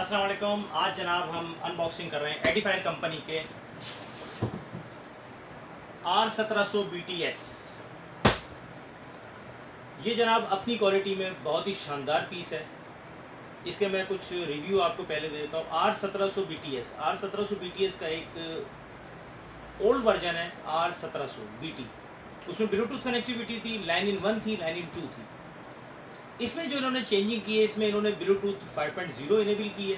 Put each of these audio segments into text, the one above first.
अस्सलाम वालेकुम। आज जनाब हम अनबॉक्सिंग कर रहे हैं एडिफायर कंपनी के R1700BTS। ये जनाब अपनी क्वालिटी में बहुत ही शानदार पीस है। इसके मैं कुछ रिव्यू आपको पहले दे देता हूँ। R1700BTS का एक ओल्ड वर्जन है, R1700BT। उसमें ब्लूटूथ कनेक्टिविटी थी, लाइन इन 1 थी, लाइन इन 2 थी। इसमें जो इन्होंने चेंजिंग की है, इसमें इन्होंने ब्लूटूथ 5.0 इनेबल की है।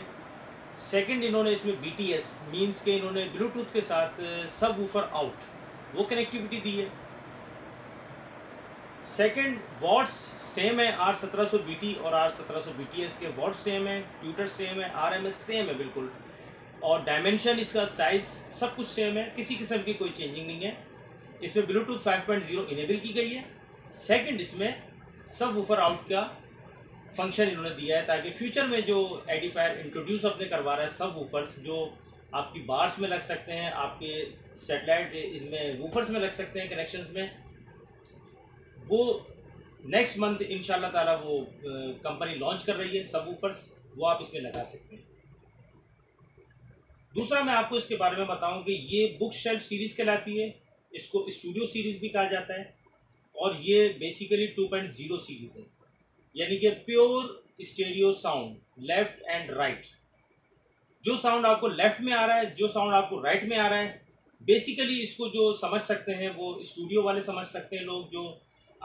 सेकंड, इन्होंने इसमें BTS मींस के इन्होंने ब्लूटूथ के साथ सबवूफर आउट वो कनेक्टिविटी दी है। सेकंड, वॉट्स सेम है, R1700BT और R1700BTS के वॉट्स सेम है, ट्यूटर सेम है, RMS सेम है बिल्कुल, और डायमेंशन इसका, साइज सब कुछ सेम है। किसी किस्म की कोई चेंजिंग नहीं है। इसमें ब्लूटूथ 5.0 इनेबल की गई है। सेकंड, इसमें सब वूफर आउट का फंक्शन इन्होंने दिया है, ताकि फ्यूचर में जो एडिफायर इंट्रोड्यूस अपने करवा रहा है, सब वूफर्स जो आपकी बार्स में लग सकते हैं, आपके सेटेलाइट इसमें वूफर्स में लग सकते हैं कनेक्शंस में, वो नेक्स्ट मंथ इंशाल्लाह ताला वो कंपनी लॉन्च कर रही है सब वूफर्स, वो आप इसमें लगा सकते हैं। दूसरा मैं आपको इसके बारे में बताऊँ कि ये बुक शेल्फ सीरीज़ कहलाती है, इसको स्टूडियो सीरीज़ भी कहा जाता है, और ये बेसिकली 2.0 सीरीज़ है, यानी कि pure stereo sound left and right. जो साउंड आपको लेफ़्ट में आ रहा है, जो साउंड आपको राइट में आ रहा है, बेसिकली इसको जो समझ सकते हैं वो स्टूडियो वाले समझ सकते हैं, लोग जो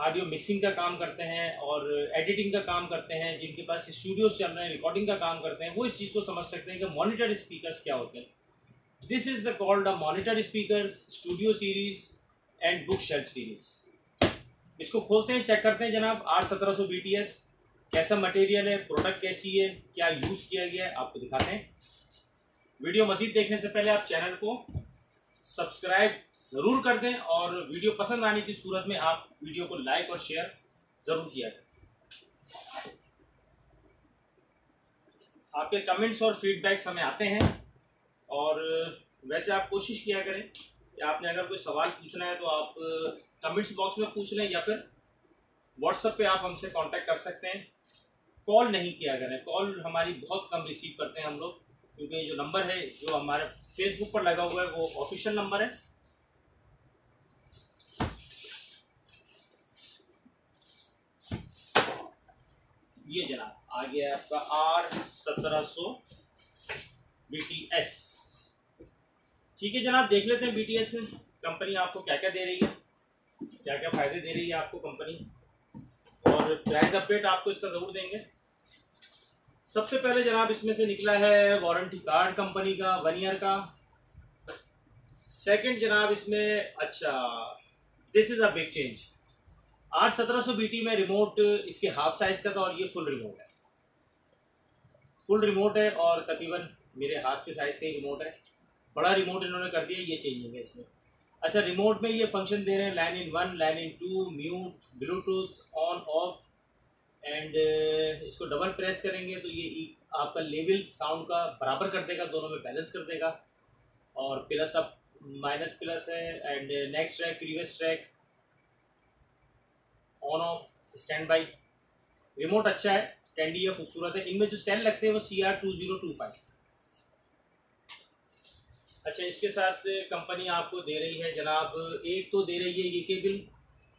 ऑडियो मिक्सिंग का काम करते हैं और एडिटिंग का काम करते हैं, जिनके पास स्टूडियोज चल रहे हैं, रिकॉर्डिंग का काम करते हैं, वो इस चीज़ को समझ सकते हैं कि मॉनिटर स्पीकर्स क्या होते हैं। This is the called a monitor speakers, studio series and bookshelf series. इसको खोलते हैं, चेक करते हैं जनाब R1700BTS कैसा मटेरियल है, प्रोडक्ट कैसी है, क्या यूज़ किया गया है, आपको दिखाते हैं। वीडियो मज़ीद देखने से पहले आप चैनल को सब्सक्राइब ज़रूर कर दें, और वीडियो पसंद आने की सूरत में आप वीडियो को लाइक और शेयर ज़रूर किया करें। आपके कमेंट्स और फीडबैक्स हमें आते हैं, और वैसे आप कोशिश किया करें कि आपने अगर कोई सवाल पूछना है तो आप कमेंट्स बॉक्स में पूछ लें, या फिर व्हाट्सएप पे आप हमसे कांटेक्ट कर सकते हैं। कॉल नहीं किया करें, कॉल हमारी बहुत कम रिसीव करते हैं हम लोग, क्योंकि जो नंबर है जो हमारे फेसबुक पर लगा हुआ है वो ऑफिशियल नंबर है। ये जनाब आ गया आपका R1700BTS। ठीक है जनाब, देख लेते हैं BTS में कंपनी आपको क्या क्या दे रही है, क्या क्या फ़ायदे दे रही है आपको कंपनी, और प्राइस अपडेट आपको इसका ज़रूर देंगे। सबसे पहले जनाब इसमें से निकला है वारंटी कार्ड कंपनी का 1 ईयर का। सेकंड जनाब इसमें, अच्छा this is a big change, R1700BT में रिमोट इसके हाफ साइज़ का था और ये फुल रिमोट है, और तकरीबन मेरे हाथ के साइज़ का ही रिमोट है, बड़ा रिमोट इन्होंने कर दिया, ये चेंजिंग है इसमें। अच्छा, रिमोट में ये फंक्शन दे रहे हैं line in 1, line in 2, mute, Bluetooth on off, and इसको डबल प्रेस करेंगे तो ये आपका लेवल साउंड का बराबर कर देगा, दोनों में बैलेंस कर देगा, और प्लस अप माइनस प्लस है, and next track, previous track, on off, stand by. Remote अच्छा है, स्टैंडी है, खूबसूरत है। इनमें जो सेल लगते हैं वो CR2025। अच्छा, इसके साथ कंपनी आपको दे रही है जनाब, एक तो दे रही है ये केबल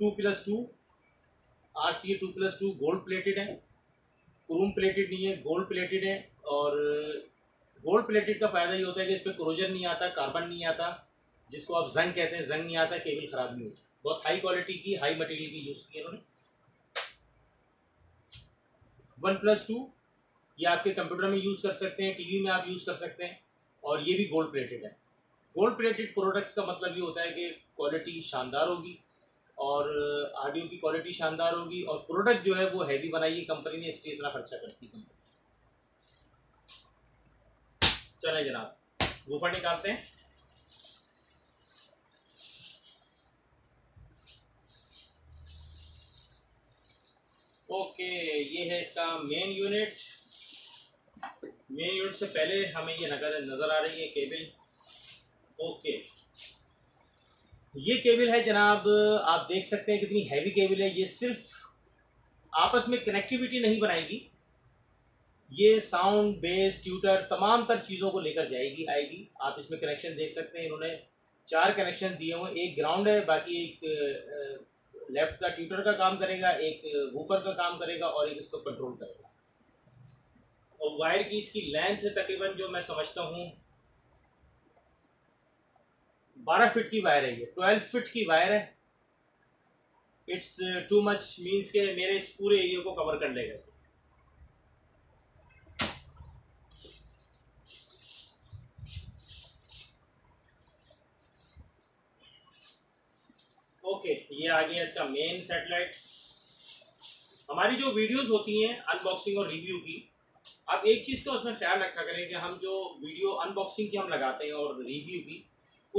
2+2 RCA 2+2 गोल्ड प्लेटेड है, क्रोम प्लेटेड नहीं है, गोल्ड प्लेटेड है। और गोल्ड प्लेटेड का फ़ायदा ये होता है कि इस पर कोरोजन नहीं आता, कार्बन नहीं आता, जिसको आप जंग कहते हैं, जंग नहीं आता, केबल ख़राब नहीं होती। बहुत हाई क्वालिटी की, हाई मटेरियल की यूज़ की है उन्होंने। 1+2 ये आपके कंप्यूटर में यूज़ कर सकते हैं, TV में आप यूज़ कर सकते हैं, और ये भी गोल्ड प्लेटेड है। गोल्ड प्लेटेड प्रोडक्ट्स का मतलब ये होता है कि क्वालिटी शानदार होगी, और ऑडियो की क्वालिटी शानदार होगी, और प्रोडक्ट जो है वो हैवी बनाई है कंपनी ने, इसलिए इतना खर्चा करती है कंपनी। चलें जनाब वूफर निकालते हैं। ओके, ये है इसका मेन यूनिट। मेन यूनिट से पहले हमें ये नज़र आ रही है केबल। ओके, ये केबल है जनाब, आप देख सकते हैं कितनी हैवी केबल है। ये सिर्फ आपस में कनेक्टिविटी नहीं बनाएगी, ये साउंड बेस ट्यूटर तमाम तर चीज़ों को लेकर जाएगी आएगी। आप इसमें कनेक्शन देख सकते हैं, इन्होंने 4 कनेक्शन दिए हुए, एक ग्राउंड है, बाकी एक लेफ़्ट का ट्यूटर का काम करेगा, एक वूफर का काम करेगा और एक इसको कंट्रोल करेगा। और वायर की इसकी लेंथ तकरीबन जो मैं समझता हूँ 12 फिट की वायर है, ये 12 फिट की वायर है। इट्स टू मच मीन्स के मेरे इस पूरे एरिया को कवर कर लेगा। ओके, ये आ गया इसका मेन सैटेलाइट। हमारी जो वीडियोस होती हैं अनबॉक्सिंग और रिव्यू की, आप एक चीज़ का उसमें ख्याल रखा करें कि हम जो वीडियो अनबॉक्सिंग की हम लगाते हैं और रिव्यू की,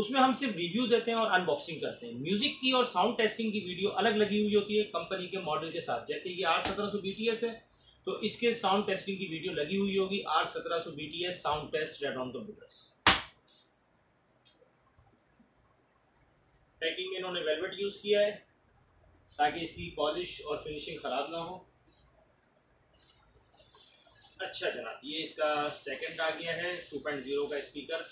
उसमें हम सिर्फ रिव्यू देते हैं और अनबॉक्सिंग करते हैं। म्यूज़िक की और साउंड टेस्टिंग की वीडियो अलग लगी हुई होती है कंपनी के मॉडल के साथ। जैसे ये R1700BTS है तो इसके साउंड टेस्टिंग की वीडियो लगी हुई होगी, R1700BTS sound test red on computers. Packing में इन्होंने वेलवेट यूज़ किया है ताकि इसकी पॉलिश और फिनिशिंग ख़राब ना हो। अच्छा जनाब, ये इसका सेकंड आ गया है 2.0 का स्पीकर।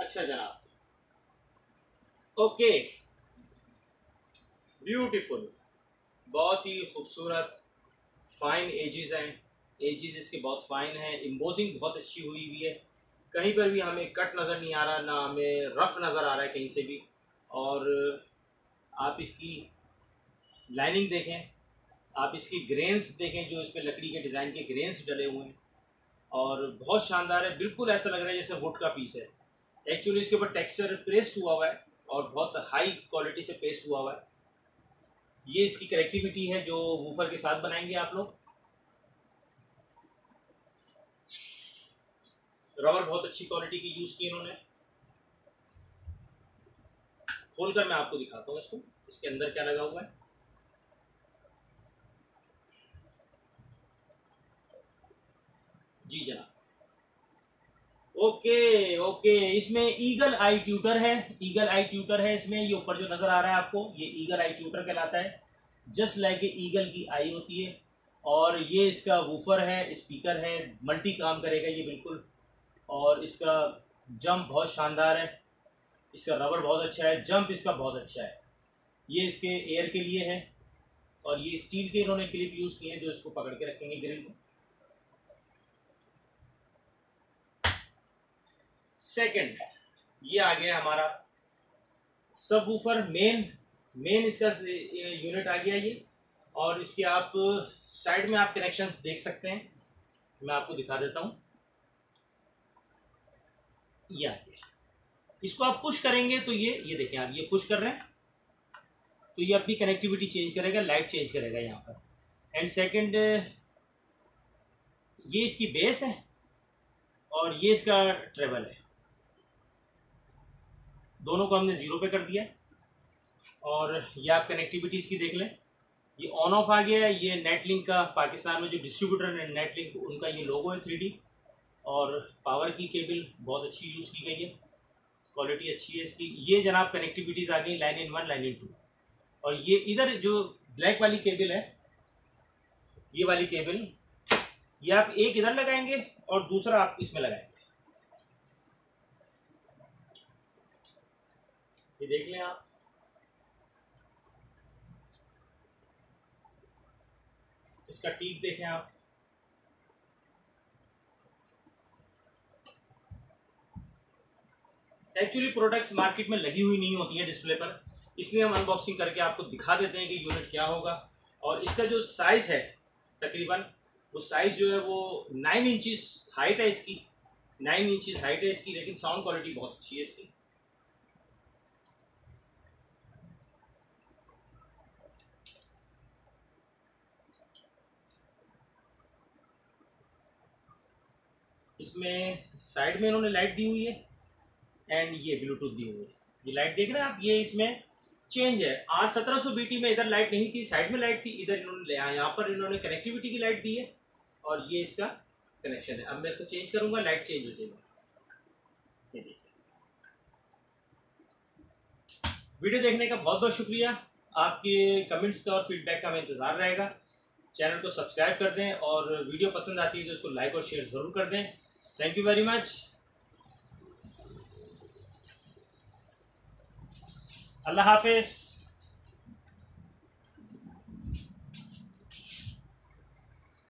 अच्छा जनाब, ओके, ब्यूटीफुल, बहुत ही खूबसूरत, फाइन एजेस हैं, एजेस इसके बहुत फाइन हैं, इम्बोजिंग बहुत अच्छी हुई हुई है, कहीं पर भी हमें कट नज़र नहीं आ रहा, ना हमें रफ़ नज़र आ रहा है कहीं से भी। और आप इसकी लाइनिंग देखें, आप इसकी ग्रेन्स देखें जो इस पर लकड़ी के डिज़ाइन के ग्रेन्स डले हुए हैं, और बहुत शानदार है, बिल्कुल ऐसा लग रहा है जैसे वुड का पीस है। एक्चुअली इसके ऊपर टेक्सचर पेस्ट हुआ हुआ है और बहुत हाई क्वालिटी से पेस्ट हुआ हुआ है। ये इसकी कनेक्टिविटी है जो वूफर के साथ बनाएंगे आप लोग। रबर बहुत अच्छी क्वालिटी की यूज़ की इन्होंने। खोलकर मैं आपको दिखाता हूँ इसको, इसके अंदर क्या लगा हुआ है। जी जनाब, ओके ओके, इसमें ईगल आई ट्यूटर है, ईगल आई ट्यूटर है इसमें। ये ऊपर जो नज़र आ रहा है आपको, ये ईगल आई ट्यूटर कहलाता है, जस्ट लाइक ईगल की आई होती है। और ये इसका वूफर है, स्पीकर है, मल्टी काम करेगा ये बिल्कुल। और इसका जंप बहुत शानदार है, इसका रबर बहुत अच्छा है, जंप इसका बहुत अच्छा है। ये इसके एयर के लिए है, और ये स्टील के इन्होंने क्लिप यूज़ किए हैं जो इसको पकड़ के रखेंगे ग्रिल को। सेकेंड, ये आ गया हमारा सब वूफर, मेन इसका यूनिट आ गया ये। और इसके आप साइड में आप कनेक्शंस देख सकते हैं, मैं आपको दिखा देता हूँ। ये आ गया, इसको आप पुश करेंगे तो ये देखें आप, ये पुश कर रहे हैं तो ये अपनी कनेक्टिविटी चेंज करेगा, लाइट चेंज करेगा यहाँ पर। एंड सेकंड, ये इसकी बेस है और ये इसका ट्रेबल है, दोनों को हमने 0 पे कर दिया। और ये आप कनेक्टिविटीज़ की देख लें, ये ऑन ऑफ आ गया है। ये नेटलिंक का, पाकिस्तान में जो डिस्ट्रीब्यूटर है नेटलिंक, उनका ये लोगो है 3D। और पावर की केबल बहुत अच्छी यूज़ की गई है, क्वालिटी अच्छी है इसकी। ये जनाब कनेक्टिविटीज़ आ गई, लाइन इन 1, लाइन इन 2। और ये इधर जो ब्लैक वाली केबल है, ये वाली केबल, ये आप एक इधर लगाएंगे और दूसरा आप इसमें लगाएंगे, ये देख लें आप। इसका टीक देखें आप, एक्चुअली प्रोडक्ट्स मार्केट में लगी हुई नहीं होती है डिस्प्ले पर, इसलिए हम अनबॉक्सिंग करके आपको दिखा देते हैं कि यूनिट क्या होगा। और इसका जो साइज़ है तकरीबन, वो साइज़ जो है वो 9 इंचेस हाइट है इसकी, 9 इंचेस हाइट है इसकी, लेकिन साउंड क्वालिटी बहुत अच्छी है इसकी। इसमें साइड में इन्होंने लाइट दी हुई है, एंड ये ब्लूटूथ दी हुई है। ये लाइट देख रहे हैं आप, ये इसमें चेंज है। R1700BT में इधर लाइट नहीं थी, साइड में लाइट थी, इधर इन्होंने यहाँ पर इन्होंने कनेक्टिविटी की लाइट दी है। और ये इसका कनेक्शन है। अब मैं इसको चेंज करूंगा, लाइट चेंज हो जाएगी। वीडियो देखने का बहुत बहुत शुक्रिया। आपके कमेंट्स का और फीडबैक का मैं इंतज़ार रहेगा। चैनल को सब्सक्राइब कर दें और वीडियो पसंद आती है तो उसको लाइक और शेयर ज़रूर कर दें। Thank you very much. अल्लाह हाफिज़।